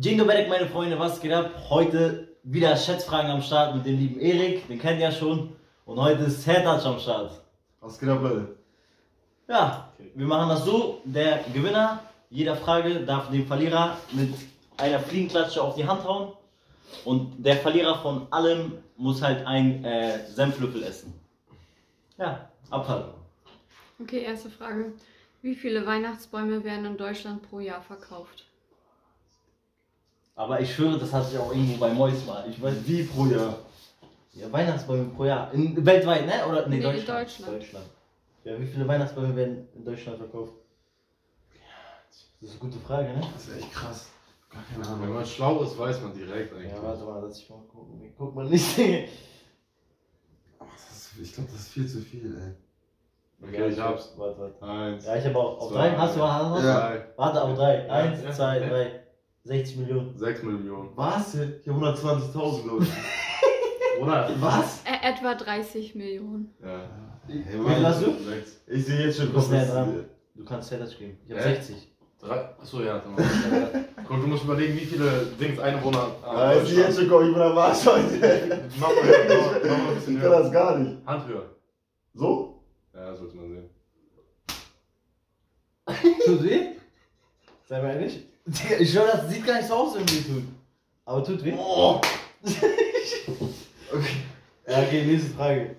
Jingo Medic, meine Freunde, was geht ab? Heute wieder Schätzfragen am Start mit dem lieben Erik, den kennt ihr ja schon. Und heute ist Sertac am Start. Was geht ab, Leute? Ja, wir machen das so, der Gewinner jeder Frage darf den Verlierer mit einer Fliegenklatsche auf die Hand hauen. Und der Verlierer von allem muss halt einen Senflöffel essen. Ja, abhalten. Okay, erste Frage. Wie viele Weihnachtsbäume werden in Deutschland pro Jahr verkauft? Aber ich schwöre, das hatte ich auch irgendwo bei Mois mal. Ich weiß, wie pro Jahr. Ja, Weihnachtsbäume pro Jahr. Weltweit, ne? Oder, nee, Deutschland. Ja, wie viele Weihnachtsbäume werden in Deutschland verkauft? Das ist eine gute Frage, ne? Das ist echt krass. Gar keine Ahnung. Wenn man schlau ist, weiß man direkt eigentlich. Ja, warte mal, lass ich mal gucken. Ich guck mal nicht. Ich glaube, das ist viel zu viel, ey. Okay, ich hab's. Warte. 1. Ja, ich hab auch. Auf 2, 3? Hast du was? Ja. Warte, auf 3. 1, 2, 3. 60 Millionen. 6 Millionen. Was? Hier 120.000, Leute. Oder? Was? Etwa 30 Millionen. Ja. Wie viel hast du? 6. Ich sehe jetzt schon, was ist dran. Du kannst Fettage geben. Ich hab 60. Achso, ja. Guck, du musst überlegen, wie viele Dings Einwohner. Ich sehe jetzt schon, komm, ich bin am Arsch heute. Mach mal ein bisschen höher. Ich kann das gar nicht. Hand höher. So? Ja, das wird man sehen. Tut weh? Sei mal ehrlich. Ich schwöre, das sieht gar nicht so aus, wenn wir tun. Aber tut weh. Oh. Okay. Ja, okay, nächste Frage.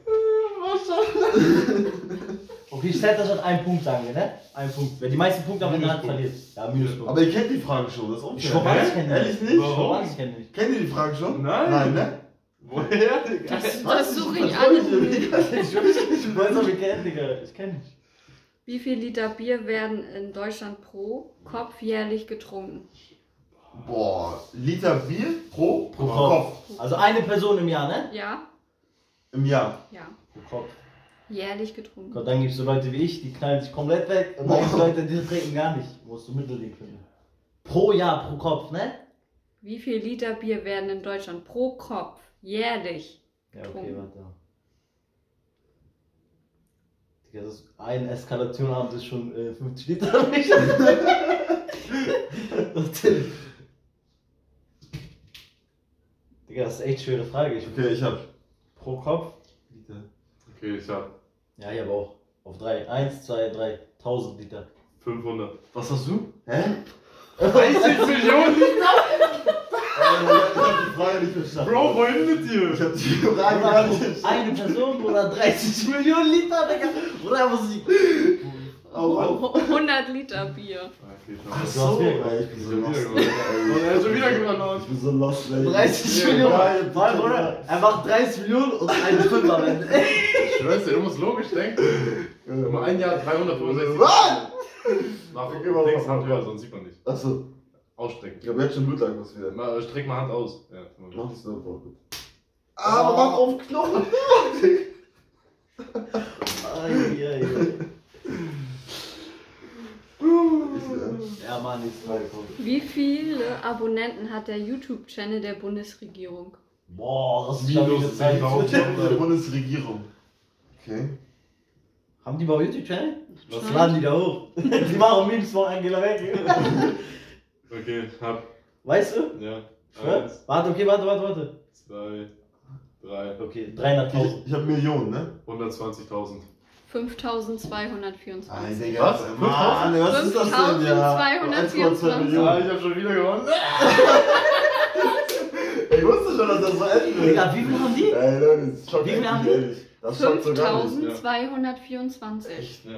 Okay, ich stelle das schon einen Punkt, sagen wir, ne? Einen Punkt. Wer die meisten Punkte auf der Hand verliert. Ja, Minuspunkt. Aber ihr kennt die Frage schon, das ist unfair. Ich verwandle es kennen. Ehrlich nicht? Kennt ihr die Frage schon? Nein. Nein, ne? Woher, Digga? Das suche ich an. Ich kenne nicht. Wie viel Liter Bier werden in Deutschland pro Kopf jährlich getrunken? Boah, Liter Bier pro Kopf. Also eine Person im Jahr, ne? Ja. Im Jahr? Ja. Pro Kopf. Jährlich getrunken. Gott, dann gibt es so Leute wie ich, die knallen sich komplett weg. Und dann gibt es Leute, die trinken gar nicht. Musst du Mittelweg finden. Pro Jahr, pro Kopf, ne? Wie viel Liter Bier werden in Deutschland pro Kopf jährlich getrunken? Ja, okay, warte. Digga, das ist ein Eskalationabend, ist schon 50 Liter. Digga, das ist echt schwere Frage. Okay, ich hab. Pro Kopf? Liter. Okay, ich hab. Ja, ich hab auch. Auf 3. 1, 2, 3. 1000 Liter. 500. Was hast du? Hä? 30 Millionen Liter? Ich hab die Frage nicht verstanden. Bro, wohin mit dir? Ich hab die Frage gar nicht verstanden. Eine Person oder 30 Millionen Liter, Digga. Oder was ich. 100 Liter Bier. Ach so. Ich bin so lost. Er hat schon wieder gewonnen. Ich bin so lost. 30 Millionen. Oder? Er macht 30 Millionen und einen Fünfer am Ende. Ich weiß nicht, du musst logisch denken. Wenn man ein Jahr 365. Mach links Hand höher, sonst sieht man nicht. Achso. Ausstrecken. Ich hab jetzt schon Blutlack was wieder. Na, streck mal Hand aus. Ja, mach das doch gut. Aber mach auf Knochen! Ja, Mann, nichts weiter. Wie viele Abonnenten hat der YouTube-Channel der Bundesregierung? Boah, das ist minus 10.000 der Bundesregierung. Okay. Haben die mal YouTube-Channel? Was laden die da hoch? Die machen Memes von Angela weg. Okay, hab. Weißt du? Ja. Eins, warte, okay, warte. 2, 3. Okay, 300.000. Ich hab Millionen, ne? 120.000. 5.224. Was? 5.000? Was ist das denn? Ja. 5.224. Ja, ich hab schon wieder gewonnen. Ich wusste schon, dass das so alt ist. Digga, wie viel haben die? Ey, Leute, wie viel haben die? Das schockt sogar nicht. 5.224. Echt, ne?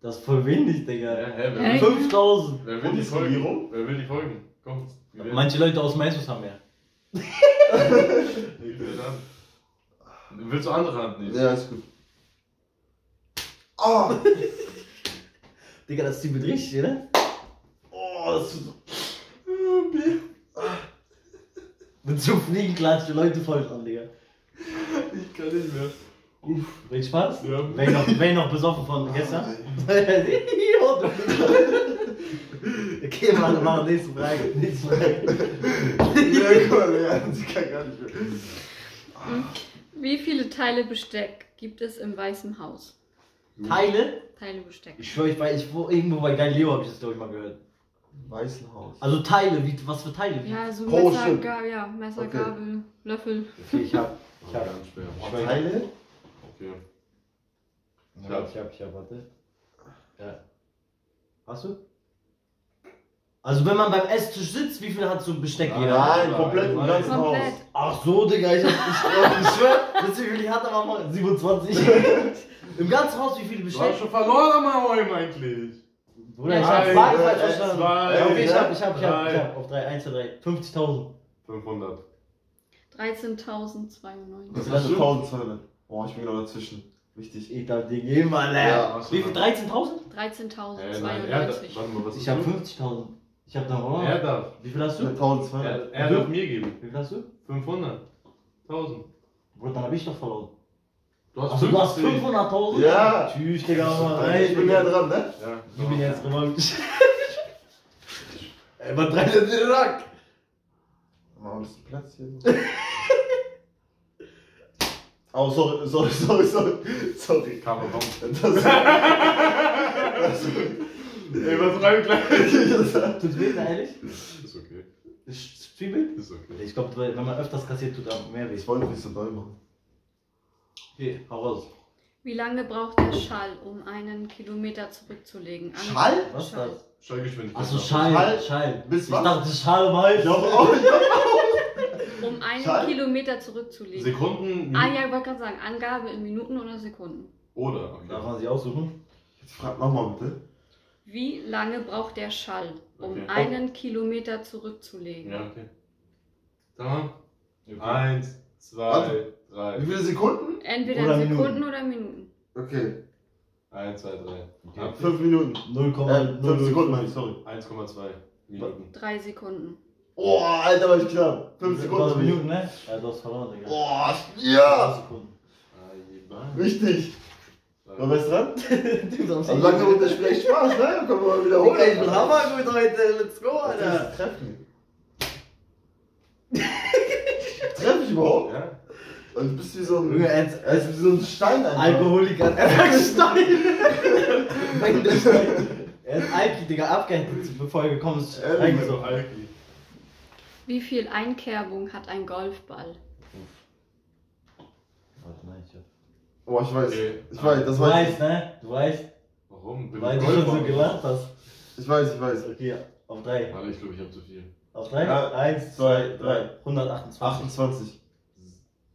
Das ist voll wenig, Digga. Ja, hey, 5.000. Wer will die folgen? Wer will die folgen? Komm. Manche Leute aus Meistus haben mehr. Willst du andere Hand nehmen? Ja, ist gut. Oh! Digga, das Team wird richtig, ne? Oh, das tut so. Mit so Fliegenklatsche Leute folgen an, Digga. Ich kann nicht mehr. Uff, bringt Spaß? Ja. Wer noch besoffen von gestern? Okay, machen nächste Frage. Ja, cool, ja, sie kann gar nicht mehr. Wie viele Teile Besteck gibt es im Weißen Haus? Teile? Teile Besteck. Ich schwöre, ich weiß, irgendwo bei Galileo habe ich das, glaube ich, mal gehört. Weißenhaus. Also Teile, wie, was für Teile? Ja, so Messer, Gabel, ja, Messer, okay. Gabel, Löffel. Okay, ich hab ganz schwer. Ich Teile? Okay. Ich hab, warte. Ja. Hast du? Also wenn man beim Esstisch sitzt, wie viel hat so ein Besteck jeder? Nein, komplett im ganzen Haus. Ach so, Digga, ich schwör, wisst ihr, wie viel ich hatte, aber mal 27. Im ganzen Haus, wie viele Besteck? Du hast schon verloren am Heim eigentlich. Bruder, ich hab auf 3, 1, 2, 3, 50.000. 500. 13.290. 13.200. Boah, ich bin genau dazwischen. Wichtig, ich darf dir gehen, Mann. Ja, wie viel? 13.000? 13.290. Ich hab 50.000. Ich hab da Hunger. Er darf. Wie viel hast du? 1.200. Er darf mir geben. Wie viel hast du? 500. 1.000. Bruder, dann hab ich doch verloren. Du hast 500.000? Ja. Tschüss, Digga. Ey, ich bin ja dran, ne? Ja. Ich bin jetzt dran. Ey, man treibt jetzt den Rack. Mach ein bisschen Platz hier. Oh, sorry. Kamera, warum? Ey, was rein gleich? Tut weh, ehrlich? Ist okay. Ist Zwiebel? Ist okay. Ich glaube, wenn man öfters kassiert, tut auch mehr weh. Ich wollte nicht so doll machen. Hier, hau raus. Wie lange braucht der Schall, um einen Kilometer zurückzulegen? Schall? Was ist das? Schallgeschwindigkeit. Achso, Schall. Ich dachte, Schall um halb. Um einen Schall? Kilometer zurückzulegen. Sekunden? Minuten. Ah ja, ich wollte gerade sagen, Angabe in Minuten oder Sekunden. Oder? Okay. Darf man sie aussuchen? Jetzt frag nochmal bitte. Wie lange braucht der Schall, um einen Kilometer zurückzulegen? Ja, okay. Dann. Okay. 1, 2, warte. 3. Wie viele Sekunden? Entweder oder Sekunden Minuten. Oder Minuten. Okay. 1, 2, 3. Okay. Okay. 5 Minuten. 5 Sekunden meine ich, sorry. 1,2 Minuten. 3 Sekunden. Oh, Alter, war ich knapp. 5 Sekunden. Minuten, ne? Ja, du hast verloren, Digga. Boah, ja! Richtig. War best dran? Also langsam wird das vielleicht Spaß, ne? Dann kommen wir mal wieder hoch. Ich bin hammergut heute. Let's go, Alter. Treffen. Treff ich überhaupt? Ja. Also du bist wie so ein... als wie so ein Stein, Alter. Alkoholiker. Er ist Stein. Er ist Alki, Digga. Abgehängt, bevor er gekommen ist. Eigentlich so Alki. Wie viel Einkerbung hat ein Golfball? Warte, nein, ich hab... Oh, ich weiß. Okay. Das weiß ich. Du weißt, ne? Du weißt. Warum? Weil du schon so gelacht hast. Ich weiß. Okay, auf 3. Warte, ich glaube, ich hab zu viel. Auf 3? Ja. 1, 2, 3. 128. 28.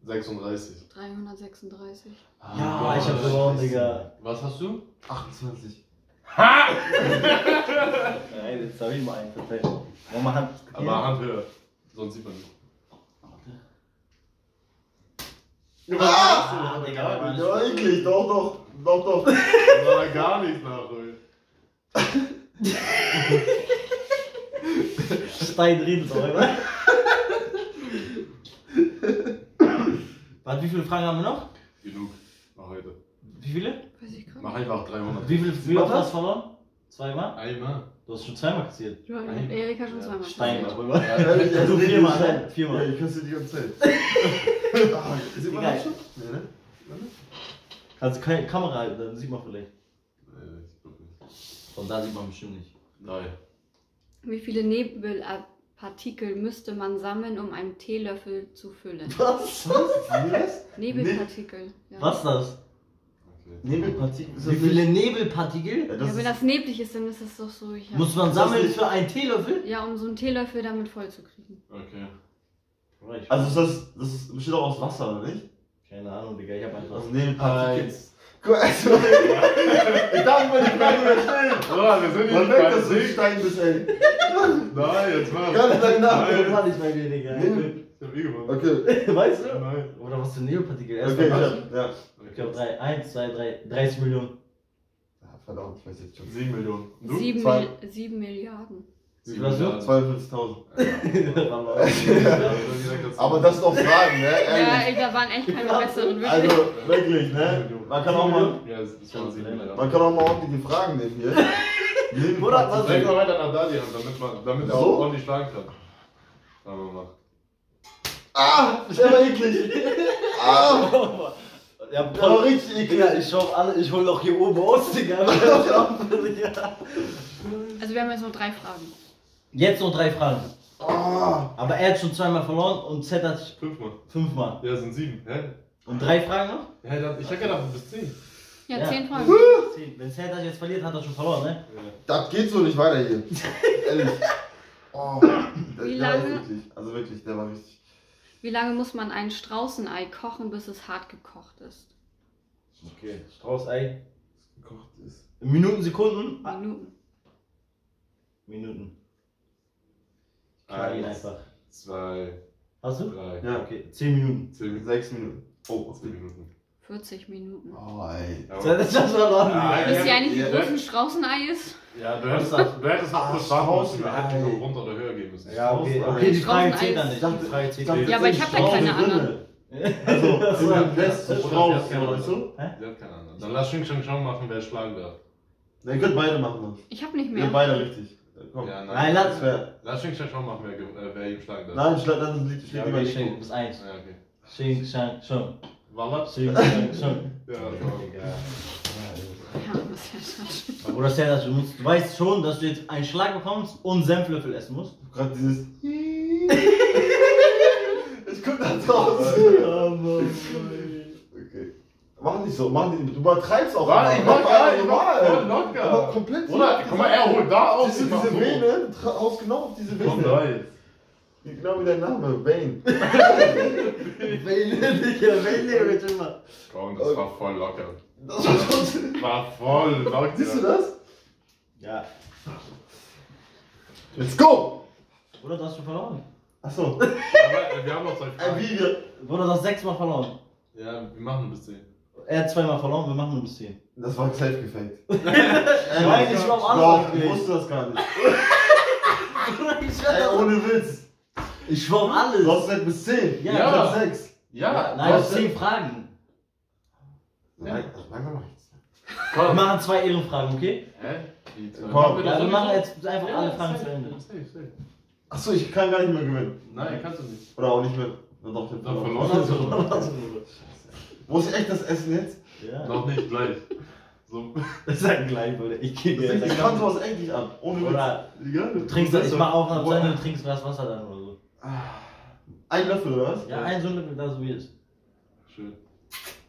36. 336. Ah, ja, boah, ich hab verloren, Digga. Was hast du? 28. Ha! Nein, jetzt hab ich mal einen verfehlt. Aber Hand höher. Sonst sieht man nicht. Ah! Egal, ja, eklig. Doch. Das war da gar nichts nachholen. Stein redet doch, oder? Warte, wie viele Fragen haben wir noch? Genug. Mach heute. Wie viele? Weiß ich gar nicht. Mach einfach 300. Wie oft hast du verloren? Zweimal? Einmal. Du hast schon zweimal kassiert. Ja, Erik hat schon zweimal kassiert. Steinmal drüber. Ja, also viermal. Ja, ich kassiere die ganze Zeit. Sieht man das schon? Nee, ne? Kannst du keine Kamera halten, dann sieht man vielleicht. Nee, ich glaube nicht. Von da sieht man bestimmt nicht. Nein. Wie viele Nebelpartikel müsste man sammeln, um einen Teelöffel zu füllen? Was? Nebelpartikel. Ja. Was ist das? Nebelpartikel? Wie viele Nebelpartikel? Ja, wenn das neblig ist, dann ist das doch so. Ja. Muss man sammeln für einen Teelöffel? Ja, um so einen Teelöffel damit voll zu kriegen. Okay. Also das besteht auch aus Wasser, oder nicht? Keine Ahnung, Digga, ich hab einfach aus Nebelpartikeln. Guck mal, also, ich darf mal die Frage überstellen. Boah, wir sind man merkt, dass du nicht Stein bist, ey. Nein, jetzt mach. Ganz lange nach, ich bei dir, Digga. Ich hab eh gemacht. Okay. Weißt du? Nein. Oder was für Nebelpartikel? Okay, ja. Ich glaube 3, 1, 2, 3, 30 Millionen. Ja, verdammt, ich weiß jetzt schon. 7 Millionen. 7 Milliarden. 7.000. Aber das sind auch Fragen, ne? Ehrlich. Ja, da waren echt keine besseren. Also wirklich, ne? Man kann auch mal. Ja, das waren 7 Millionen. Man kann auch mal ordentliche Fragen nehmen hier. Oder was? Denk mal weiter nach Dalian, damit er auch ordentlich schlagen kann. Sagen wir mal. Ah! Das ist aber eklig! Ah! Ja, boah, richtig ekelhaft. Ich hol auch hier oben aus, Digga. Also wir haben jetzt noch 3 Fragen. Jetzt noch 3 Fragen. Oh. Aber er hat schon 2-mal verloren und Z hat sich 5-mal. 5-mal. Ja, sind 7. Hä? Und 3 Fragen noch? Ja, ich hätte gedacht, du bist 10. Ja, 10 Fragen. Wenn Sertac jetzt verliert, hat er schon verloren, ne? Ja. Das geht so nicht weiter hier. Ehrlich. Oh, wie lange? Wirklich, also wirklich, der war richtig. Wie lange muss man ein Straußenei kochen, bis es hart gekocht ist? Okay, Straußenei gekocht ist. Minuten, Sekunden? Minuten. Minuten. 1, einfach. 2, hast du? 3. Ja, okay. 10 Minuten. 10, 6 Minuten. Oh, 10 Minuten. 40 Minuten. Oh, ey. Das ist das verloren. Wisst ihr eigentlich, wie groß ein Straußenei ist? Ja, du hättest auch das Straußenei runter oder höher gehen müssen. Ja, okay, die Frage zählt dann nicht. Ja, aber ich hab da keine anderen. Also, das ist der beste Straußen, weißt du? Sie hat keine anderen. Dann lass schon machen, wer schlagen darf. Ihr könnt beide machen. Ich hab nicht mehr. Wir beide richtig. Komm. Ja, nein, lass schon machen, wer ihm schlagen darf. Nein, dann liegt die Schenk. Du bist 1. Schenk, Schenk, schon. Walla? Ja, aber das ist ja schon. Du weißt schon, dass du jetzt einen Schlag bekommst und Senflöffel essen musst. Gerade dieses. Ich guck da draußen. Ja, Mann. Okay. Mach nicht so, mach nicht. Du übertreibst auch. Nein, ich mach gar komplett. Oder? Guck mal, er holt da aus. Diese Vene, ausgenommen diese Vene. Genau wie dein Name, Wayne. Wayne, Digga, Wayne, Digga, immer. Komm, das war voll locker. Das war voll locker. Siehst du das? Ja. Let's go! Bruder, du hast schon verloren. Achso. Ja, wir haben noch 2 Fragen. Bruder, du hast 6-mal verloren. Ja, wir machen bis 10. Er hat 2-mal verloren, wir machen nur bis 10. Das war safe gefaked. Nein, ich war am Anfang. Ich wusste das gar nicht. Ey, ohne Witz. Ich schwamm alles. Du hast nicht bis 10. Ja, ja. Du hast 6. Ja. Nein, du hast 10 Fragen. Nein, langsam mach ich's. Komm, wir machen 2 Ehrenfragen, okay? Hä? Komm, wir machen jetzt einfach alle Fragen zu Ende. Achso, ich kann gar nicht mehr gewinnen. Nein, kannst du nicht. Oder auch nicht mehr. Doch, ich hab verloren. Wo ist echt das Essen jetzt? Ja. Noch nicht gleich. So. Das ist ein Gleich, Leute. Ich kann sowas echt nicht ab. Ohne Witz. Du trinkst das mal auch nach Ende und trinkst was Wasser dann oder so. Ein Löffel oder was? Ja, ein so ein Löffel, da so wie es. Schön.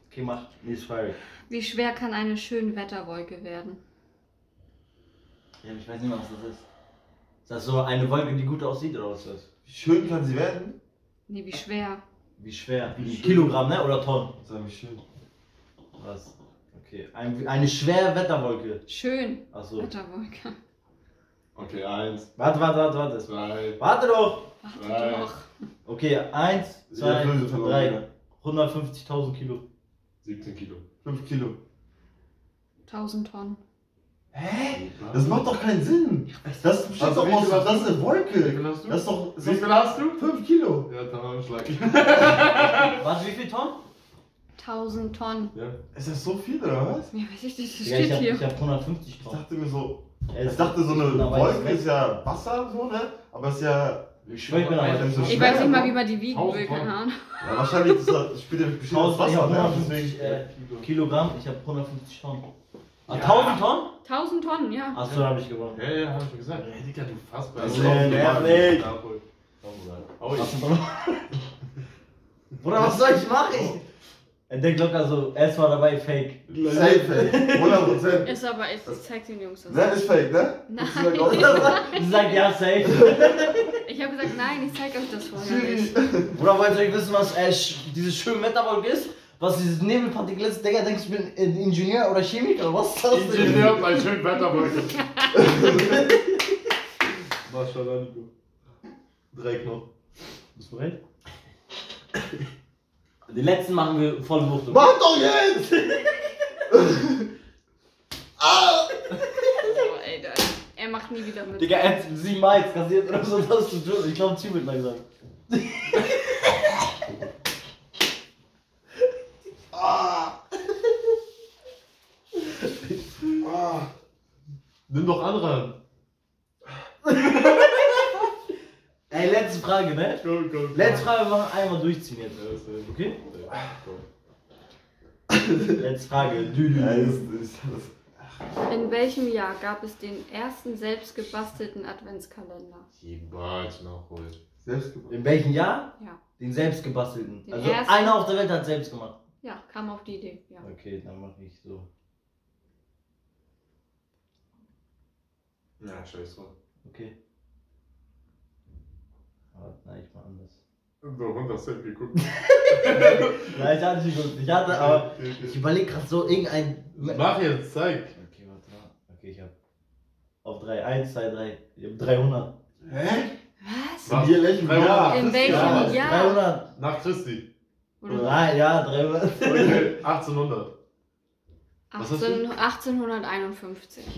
Okay, mach. Nächste Frage. Wie schwer kann eine schöne Wetterwolke werden? Ja, ich weiß nicht mal, was das ist. Ist das so eine Wolke, die gut aussieht oder was ist das? Wie schön kann sie werden? Nee, wie schwer. Wie schwer? Wie Kilogramm, ne? Oder Tonnen? Sag wie schön. Was? Okay. Eine schwere Wetterwolke. Schön. Achso. Wetterwolke. Okay, 1. Warte. 2. Warte doch! Warte doch! Okay, 1, 2, 3. 150.000 Kilo. 17 Kilo. 5 Kilo. 1000 Tonnen. Hä? Das macht doch keinen Sinn! Das besteht also doch aus. Das ist eine Wolke! Das ist doch. Wie viel hast du? 5 Kilo! Ja, dann haben wir Schlag. Warte, wie viel Tonnen? 1000 Tonnen. Ja. Ist das so viel oder was? Ja, weiß ich nicht, das steht hier. Ich hab 150 Tonnen. Ich dachte mir so. Ich dachte, so eine Wolke ist ja Wasser, so, ne? Aber es ist ja. Ich weiß nicht mal, wie man die wiegen will, keine Ahnung. Ja, wahrscheinlich ist das. Spielt ja bestimmt aus Wasser, ne? Deswegen, Kilogramm, ich habe 150 Tonnen. Ah, ja. 1000 Tonnen? 1000 Tonnen, ja. Achso, hab ich gewonnen. Ja, hab ich gesagt. Ja, Digga, du fast bei. Ehrlich! Bruder, was soll ich machen? Er denkt locker so, es war dabei fake. Safe fake, 100%. Ist aber, ich zeig's den Jungs das. Nein, ist fake, ne? Nein. Sie sagt ja, safe. Ich hab gesagt, nein, ich zeig euch das vorher nicht. Bruder, wollt ihr euch wissen, was dieses schöne Wetterwolke ist? Was dieses Nebelpartikel ist? Digga, denkst du, ich bin Ingenieur oder Chemiker oder was ist das denn? Ingenieur bei schönen Wetterwolke. Maschallah, Nico. 3 Knopf. Bist du bereit? Den letzten machen wir voll Wucht. Mach doch jetzt! Ah! Oh, ey, er macht nie wieder mit. Digga, er hat 7 Mal kassiert oder so, das zu tun. Ich glaube, Team wird langsam. Nimm doch andere an. Ey, letzte Frage, ne? Cool. Letzte Frage, wir machen einmal durchziehen jetzt. Okay? Letzte Frage. Dü. In welchem Jahr gab es den ersten selbstgebastelten Adventskalender? Jemals nachholt. In welchem Jahr? Ja. Den selbstgebastelten. Den also ersten... einer auf der Welt hat selbst gemacht. Ja, kam auf die Idee. Ja. Okay, dann mache ich so. Na, scheiße. Okay. Aber nein, ich mach anders. So, 100 Cent geguckt. Nein, ich hatte nicht geguckt. Ich hatte, aber ich überlege gerade so irgendein... Mach jetzt, zeig. Okay, warte mal. Okay, ich hab... Auf 3, 1, 2, 3. Ich hab 300. Hä? Was? Was? Hier lächeln. Ja. In welchem Jahr? 300. Nach Christi. Oder? Nein, ja, 300. Okay, 1800. 1851.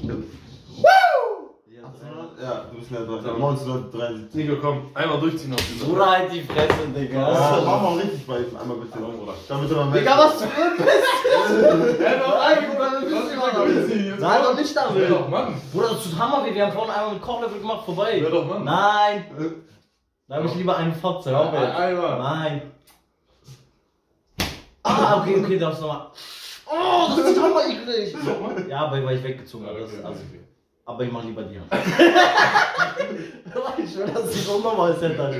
Ja, 300? Ja, du bist ja dort. 1973. Nico, komm, einmal durchziehen auf die Bruder, halt die Fresse, Digga. Ja, mach mal richtig bei ihm. Einmal bitte noch, Bruder. Damit du mal Digga, was du bist! Er hat noch einen, Bruder, das ist nicht mal. Nein, doch nicht damit. Doch, Mann. Bruder, das tut Hammer weh. Wir haben vorhin einmal mit Kochlöffel gemacht, vorbei. Ja, doch, Mann. Nein. Da hab ich lieber einen Fotze. Einmal. Nein. Ah, okay, okay, darfst du nochmal. Oh, das tut Hammer eklig. Ja, weil ich weggezogen habe. Aber ich mach lieber die Hand. Ich will, dass es unnormal ist, Alter.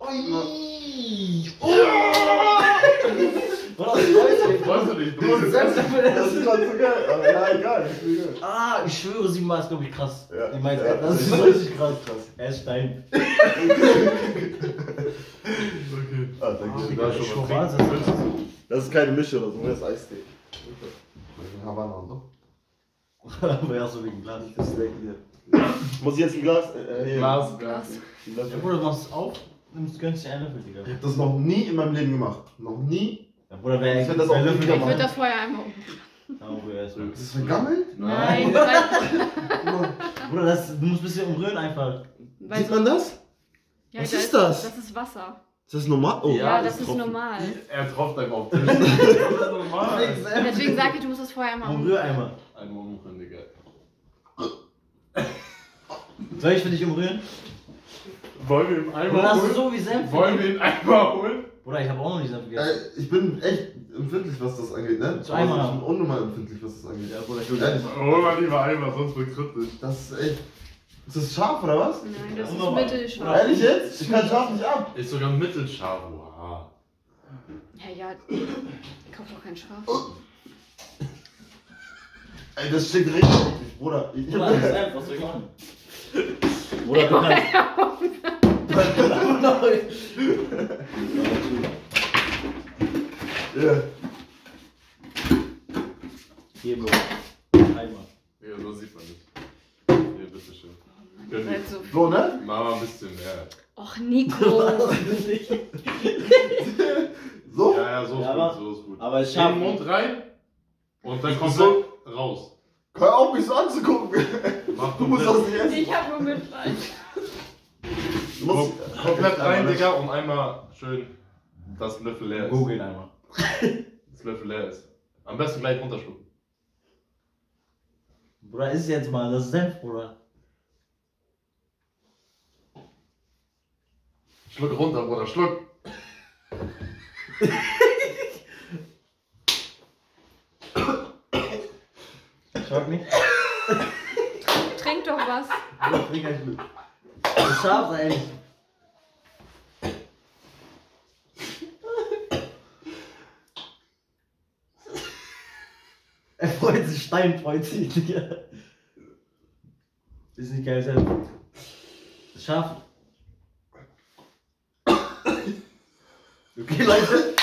Ui! Oh! Was freust du dich? Du selbst dafür, das ist ganz so geil. Aber ja, egal. Ah, ich schwöre, 7 Mal ist, glaube ich, krass. Ja. Ich meine, das ist richtig krass. Er ist Stein. Okay. Ah, danke. Da ist schon was. Das ist keine Mische oder so, das ist Eistee. Okay. Havanna und so. Aber ja, so wie ein Glas. Das hier. Muss ich jetzt ein Glas? Glas. Ja, Bruder, du machst es auf, gönnst dir einen Löffel, Digga. Ich hab das noch nie in meinem Leben gemacht. Noch nie? Ja, Bruder, ich würde das auch nicht machen. Ich würde das Feuer einmal umrühren. Ist das vergammelt? Nein. Bruder, du musst ein bisschen umrühren einfach. Sieht man das? Ja, was ist das? Das ist Wasser. Ist das normal? Oh, ja, das ist normal. Er tropft einfach auf den Tisch. Das ist normal. Deswegen sag ich, du musst das Feuer einmal umrühren. Umrühr einmal. Einmal umrühren, Digga. Soll ich für dich umrühren? Wollen wir ihn einmal holen? Hast du so wie Senf? Wollen wir ihn einmal holen? Bruder, ich hab auch noch nicht Senf gegessen. Ich bin echt empfindlich, was das angeht, ne? Ich bin unnormal empfindlich, was das angeht. Ja, Bruder, ich will ehrlich. Hol mal lieber einmal, sonst wird kritisch. Das ist echt... Ist das scharf, oder was? Nein, das ist mittelscharf. Ehrlich jetzt? Ich kann scharf nicht ab. Ist sogar mittelscharf, wow. Ja, ich kauf doch keinen Scharf. Ey, das steht richtig auf dich, Bruder. Ich hab das einfach, was soll ich machen? Bruder, du kannst. Hier, Bruder. Einmal. Ja, so sieht man nicht. Hier, bitteschön. Ihr seid so viel. So, ne? Mach mal ein bisschen mehr. Och, Nico. So? Ja, so ist gut, so ist gut. Aber es schafft. In den Mund rein und dann kommt so. Raus. Hör auf, mich so anzugucken. Mach du musst das nicht essen. Ich hab nur Mitleid. Du musst komplett rein, Digga, um einmal schön das Löffel leer ist. Googeln einmal. Das Löffel leer ist. Am besten gleich runterschlucken. Bruder, iss jetzt mal. Das ist Senf, Bruder. Schluck runter, Bruder. Schluck. Nicht. Trink doch was. Ich trink halt mit. Das ist scharf, ey. Er freut sich, Stein freut sich, Digga. Ist nicht geil, Senf. Scharf. Okay, Leute.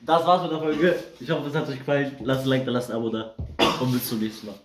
Das war's mit der Folge. Ich hoffe, es hat euch gefallen. Lasst ein Like da, lasst ein Abo da. Und bis zum nächsten Mal.